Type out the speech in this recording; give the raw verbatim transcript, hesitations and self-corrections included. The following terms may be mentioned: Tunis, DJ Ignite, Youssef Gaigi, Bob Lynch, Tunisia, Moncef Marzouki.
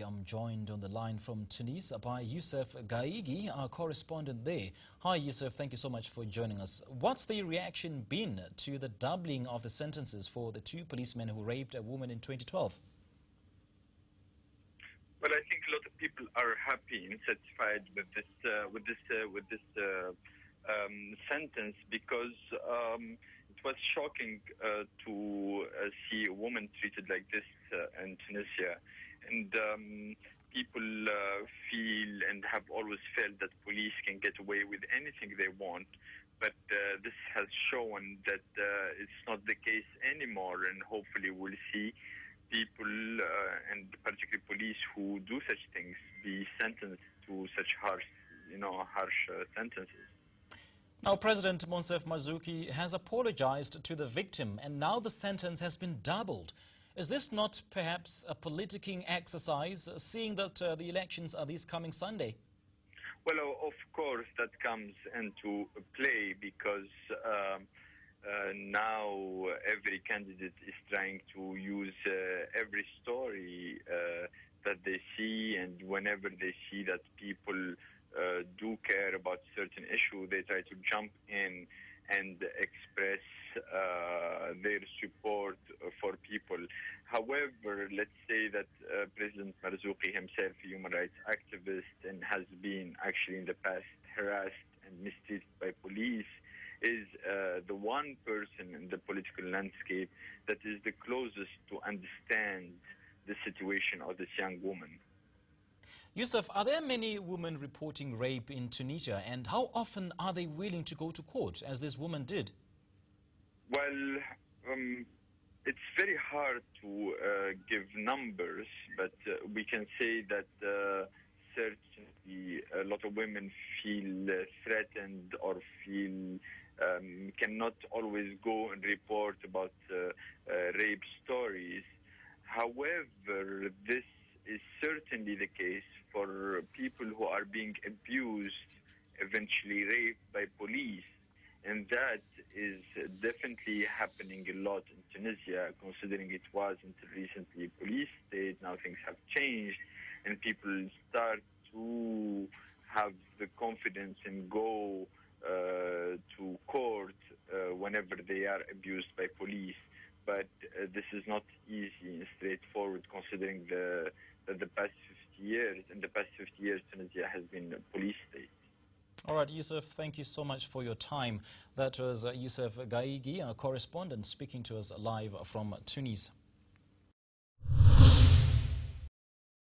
I am joined on the line from Tunis by Youssef Gaigi, our correspondent there. Hi, Youssef. Thank you so much for joining us. What's the reaction been to the doubling of the sentences for the two policemen who raped a woman in twenty twelve? Well, I think a lot of people are happy and satisfied with this uh, with this uh, with this uh, um, sentence because um, it was shocking uh, to uh, see a woman treated like this uh, in Tunisia. And um, people uh, feel and have always felt that police can get away with anything they want. But uh, this has shown that uh, it's not the case anymore. And hopefully we'll see people, uh, and particularly police, who do such things be sentenced to such harsh, you know, harsh uh, sentences. Now, President Moncef Marzouki has apologized to the victim, and now the sentence has been doubled. Is this not perhaps a politicking exercise, seeing that uh, the elections are this coming Sunday? Well, of course, that comes into play because um, uh, now every candidate is trying to use uh, every story uh, that they see, and whenever they see that people uh, do care about certain issue, they try to jump in and express uh, their support for people. However, let's say that uh, President Marzouki himself, a human rights activist, and has been actually in the past harassed and mistreated by police, is uh, the one person in the political landscape that is the closest to understand the situation of this young woman. Youssef, are there many women reporting rape in Tunisia, and how often are they willing to go to court, as this woman did? Well, um, it's very hard to uh, give numbers, but uh, we can say that uh, certainly a lot of women feel uh, threatened or feel um, cannot always go and report about uh, uh, rape stories. However, this is certainly the case for people who are being abused, eventually raped by police. And that is definitely happening a lot in Tunisia, considering it was until recently a police state. Now things have changed, and people start to have the confidence and go uh, to court uh, whenever they are abused by police. But uh, this is not easy and straightforward, considering the that the past fifty years, in the past fifty years, Tunisia has been a police state. All right, Youssef, thank you so much for your time. That was uh, Youssef Gaigi, our correspondent, speaking to us live from Tunis.